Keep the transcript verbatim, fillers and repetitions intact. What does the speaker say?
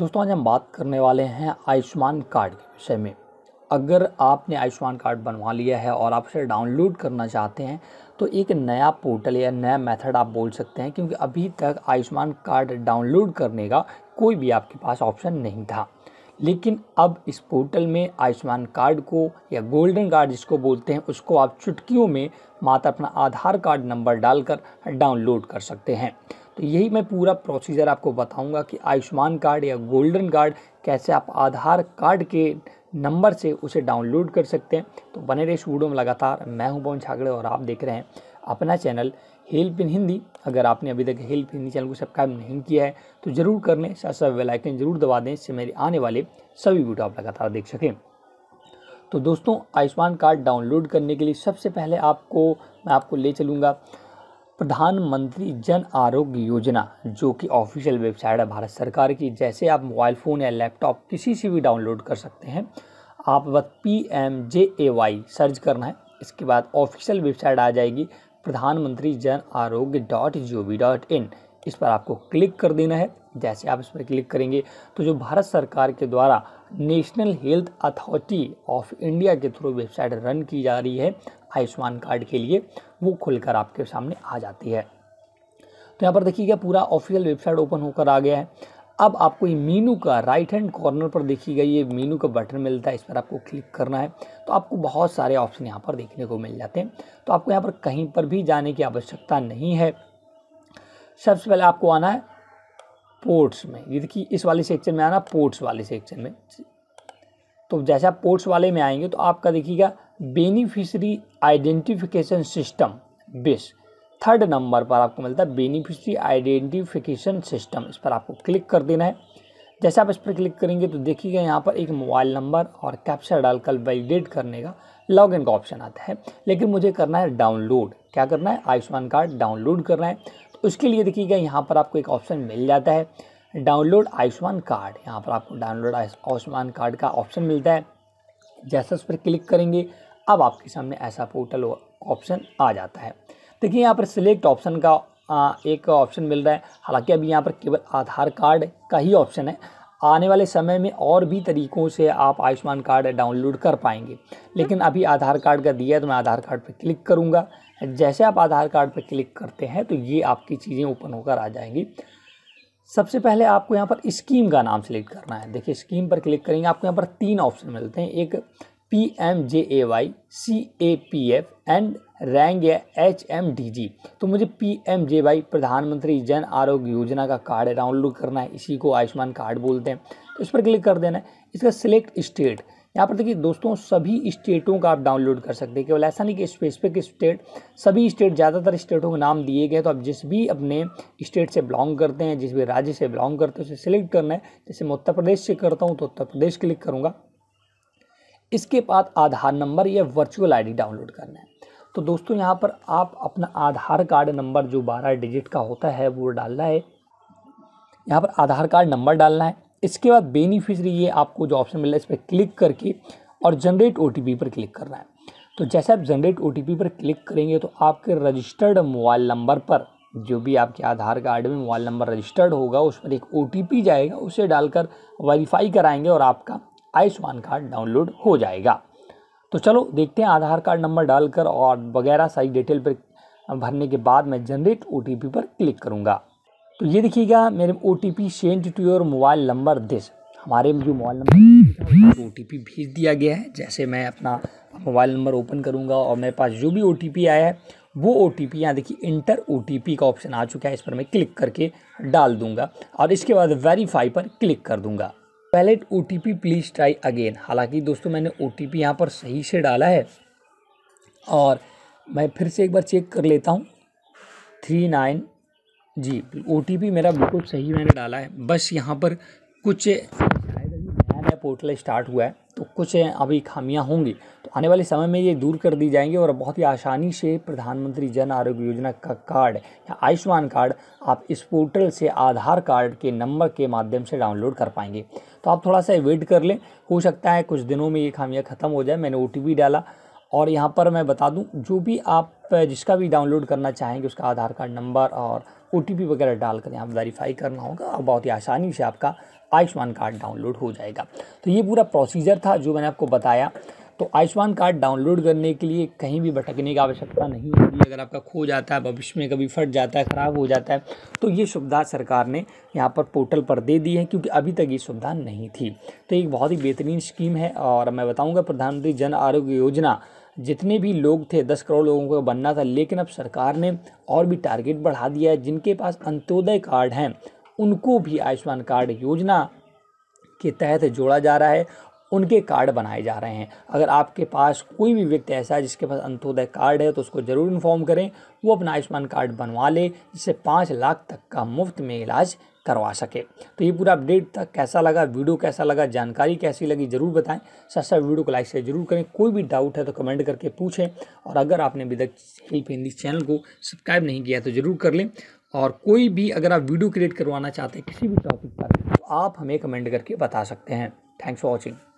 दोस्तों आज हम बात करने वाले हैं आयुष्मान कार्ड के विषय में। अगर आपने आयुष्मान कार्ड बनवा लिया है और आप इसे डाउनलोड करना चाहते हैं तो एक नया पोर्टल या नया मेथड आप बोल सकते हैं, क्योंकि अभी तक आयुष्मान कार्ड डाउनलोड करने का कोई भी आपके पास ऑप्शन नहीं था। लेकिन अब इस पोर्टल में आयुष्मान कार्ड को या गोल्डन कार्ड जिसको बोलते हैं उसको आप चुटकियों में मात्र अपना आधार कार्ड नंबर डालकर डाउनलोड कर सकते हैं। तो यही मैं पूरा प्रोसीजर आपको बताऊंगा कि आयुष्मान कार्ड या गोल्डन कार्ड कैसे आप आधार कार्ड के नंबर से उसे डाउनलोड कर सकते हैं। तो बने रहिए इस वीडियो में लगातार। मैं हूं पवन झागड़े और आप देख रहे हैं अपना चैनल हेल्प इन हिंदी। अगर आपने अभी तक हेल्प इन हिंदी चैनल को सब्सक्राइब नहीं किया है तो ज़रूर कर लें, साथ साथ बेल आइकन जरूर दबा दें, इससे मेरे आने वाले सभी वीडियो आप लगातार देख सकें। तो दोस्तों आयुष्मान कार्ड डाउनलोड करने के लिए सबसे पहले आपको मैं आपको ले चलूँगा प्रधानमंत्री जन आरोग्य योजना, जो कि ऑफिशियल वेबसाइट है भारत सरकार की। जैसे आप मोबाइल फ़ोन या लैपटॉप किसी से भी डाउनलोड कर सकते हैं। आप बस P M J A Y search करना है, इसके बाद ऑफिशियल वेबसाइट आ जाएगी Pradhan Mantri Jan Arogya dot G O V dot in. इस पर आपको क्लिक कर देना है। जैसे आप इस पर क्लिक करेंगे तो जो भारत सरकार के द्वारा national health authority of India के थ्रू वेबसाइट रन की जा रही है आयुष्मान कार्ड के लिए, वो खुलकर आपके सामने आ जाती है। तो यहाँ पर देखिएगा पूरा ऑफिशियल वेबसाइट ओपन होकर आ गया है। अब आपको ये मीनू का राइट हैंड कॉर्नर पर देखिएगा ये मीनू का बटन मिलता है, इस पर आपको क्लिक करना है। तो आपको बहुत सारे ऑप्शन यहाँ पर देखने को मिल जाते हैं। तो आपको यहाँ पर कहीं पर भी जाने की आवश्यकता नहीं है। सबसे पहले आपको आना है पोर्ट्स में, ये देखिए इस वाले सेक्शन में आना, पोर्ट्स वाले सेक्शन में। तो जैसे आप पोर्ट्स वाले में आएंगे तो आपका देखिएगा beneficiary identification system base third number पर आपको मिलता है बेनिफिशियरी आइडेंटिफिकेशन सिस्टम। इस पर आपको क्लिक कर देना है। जैसे आप इस पर क्लिक करेंगे तो देखिएगा यहाँ पर एक मोबाइल नंबर और कैप्चा डालकर वैलिडेट करने का लॉगिन का ऑप्शन आता है। लेकिन मुझे करना है डाउनलोड। क्या करना है? आयुष्मान कार्ड डाउनलोड करना है। तो उसके लिए देखिएगा यहाँ पर आपको एक ऑप्शन मिल जाता है डाउनलोड आयुष्मान कार्ड। यहाँ पर आपको डाउनलोड आयुष्मान कार्ड का ऑप्शन मिलता है। जैसा उस पर क्लिक करेंगे अब आपके सामने ऐसा पोर्टल ऑप्शन आ जाता है। देखिए यहाँ पर सिलेक्ट ऑप्शन का आ, एक ऑप्शन मिल रहा है। हालांकि अभी यहाँ पर केवल आधार कार्ड का ही ऑप्शन है, आने वाले समय में और भी तरीक़ों से आप आयुष्मान कार्ड डाउनलोड कर पाएंगे, लेकिन अभी आधार कार्ड का दिया है तो मैं आधार कार्ड पर क्लिक करूँगा। जैसे आप आधार कार्ड पर क्लिक करते हैं तो ये आपकी चीज़ें ओपन होकर आ जाएंगी। सबसे पहले आपको यहाँ पर स्कीम का नाम सेलेक्ट करना है। देखिए स्कीम पर क्लिक करेंगे, आपको यहाँ पर तीन ऑप्शन मिलते हैं, एक P M J A Y, C A P F and rank या एच एम डी जी। तो मुझे पी एम जे वाई प्रधानमंत्री जन आरोग्य योजना का कार्ड डाउनलोड करना है, इसी को आयुष्मान कार्ड बोलते हैं। तो इस पर क्लिक कर देना है। इसका सिलेक्ट स्टेट, यहाँ पर देखिए दोस्तों सभी स्टेटों का आप डाउनलोड कर सकते हैं, केवल ऐसा नहीं कि स्पेसिफिक स्टेट, सभी स्टेट, ज़्यादातर स्टेटों के नाम दिए गए। तो आप जिस भी अपने स्टेट से बिलोंग करते हैं, जिस भी राज्य से बिलोंग करते हैं उसे सिलेक्ट करना है। जैसे मैं उत्तर प्रदेश से करता हूँ तो उत्तर प्रदेश क्लिक करूँगा। इसके बाद आधार नंबर या वर्चुअल आई डी डाउनलोड करना है। तो दोस्तों यहाँ पर आप अपना आधार कार्ड नंबर जो बारह डिजिट का होता है वो डालना है। यहाँ पर आधार कार्ड नंबर डालना है। इसके बाद बेनिफिशियरी ये आपको जो ऑप्शन मिल रहा है इस पर क्लिक करके और जनरेट ओटीपी पर क्लिक करना है। तो जैसे आप जनरेट ओटीपी पर क्लिक करेंगे तो आपके रजिस्टर्ड मोबाइल नंबर पर, जो भी आपके आधार कार्ड में मोबाइल नंबर रजिस्टर्ड होगा उस पर एक ओटीपी जाएगा, उसे डालकर वेरीफाई कराएंगे और आपका आयुष्मान कार्ड डाउनलोड हो जाएगा। तो चलो देखते हैं आधार कार्ड नंबर डालकर और वगैरह सारी डिटेल पर भरने के बाद मैं जनरेट ओटीपी पर क्लिक करूंगा। तो ये देखिएगा मेरे OTP send to your mobile number this, हमारे जो मोबाइल नंबर ओटीपी भेज दिया गया है। जैसे मैं अपना मोबाइल नंबर ओपन करूंगा और मेरे पास जो भी ओटीपी आया है वो ओटीपी यहाँ देखिए इंटर ओटीपी का ऑप्शन आ चुका है, इस पर मैं क्लिक करके डाल दूँगा और इसके बाद वेरीफाई पर क्लिक कर दूँगा। Valid O T P please try again. हालांकि दोस्तों मैंने ओ टी पी यहाँ पर सही से डाला है और मैं फिर से एक बार चेक कर लेता हूँ। Three nine G O T P मेरा बिल्कुल सही मैंने डाला है। बस यहाँ पर कुछ शायद नया पोर्टल स्टार्ट हुआ है तो कुछ अभी खामियां होंगी, तो आने वाले समय में ये दूर कर दी जाएंगी और बहुत ही आसानी से प्रधानमंत्री जन आरोग्य योजना का कार्ड या आयुष्मान कार्ड आप इस पोर्टल से आधार कार्ड के नंबर के माध्यम से डाउनलोड कर पाएंगे। तो आप थोड़ा सा वेट कर लें, हो सकता है कुछ दिनों में ये खामियां ख़त्म हो जाए। मैंने ओ टी पी डाला और यहाँ पर मैं बता दूँ जो भी आप जिसका भी डाउनलोड करना चाहेंगे उसका आधार कार्ड नंबर और ओ टी पी वगैरह डालकर यहाँ वेरीफाई करना होगा और बहुत ही आसानी से आपका आयुष्मान कार्ड डाउनलोड हो जाएगा। तो ये पूरा प्रोसीजर था जो मैंने आपको बताया। तो आयुष्मान कार्ड डाउनलोड करने के लिए कहीं भी भटकने की आवश्यकता नहीं होगी। अगर आपका खो जाता है, भविष्य में कभी फट जाता है, ख़राब हो जाता है, तो ये सुविधा सरकार ने यहाँ पर पोर्टल पर दे दी है, क्योंकि अभी तक ये सुविधा नहीं थी। तो एक बहुत ही बेहतरीन स्कीम है। और मैं बताऊँगा, प्रधानमंत्री जन आरोग्य योजना जितने भी लोग थे दस करोड़ लोगों को बनना था, लेकिन अब सरकार ने और भी टारगेट बढ़ा दिया है। जिनके पास अंत्योदय कार्ड हैं उनको भी आयुष्मान कार्ड योजना के तहत जोड़ा जा रहा है, उनके कार्ड बनाए जा रहे हैं। अगर आपके पास कोई भी व्यक्ति ऐसा है जिसके पास अंत्योदय कार्ड है तो उसको ज़रूर इन्फॉर्म करें, वो अपना आयुष्मान कार्ड बनवा ले, जिससे पाँच लाख तक का मुफ्त में इलाज करवा सके। तो ये पूरा अपडेट था। कैसा लगा वीडियो, कैसा लगा जानकारी, कैसी लगी ज़रूर बताएं। साथ साथ वीडियो को लाइक शेयर जरूर करें। कोई भी डाउट है तो कमेंट करके पूछें। और अगर आपने अभी तक हेल्प हिंदी चैनल को सब्सक्राइब नहीं किया तो ज़रूर कर लें। और कोई भी अगर आप वीडियो क्रिएट करवाना चाहते हैं किसी भी टॉपिक पर, तो आप हमें कमेंट करके बता सकते हैं। Thanks for watching.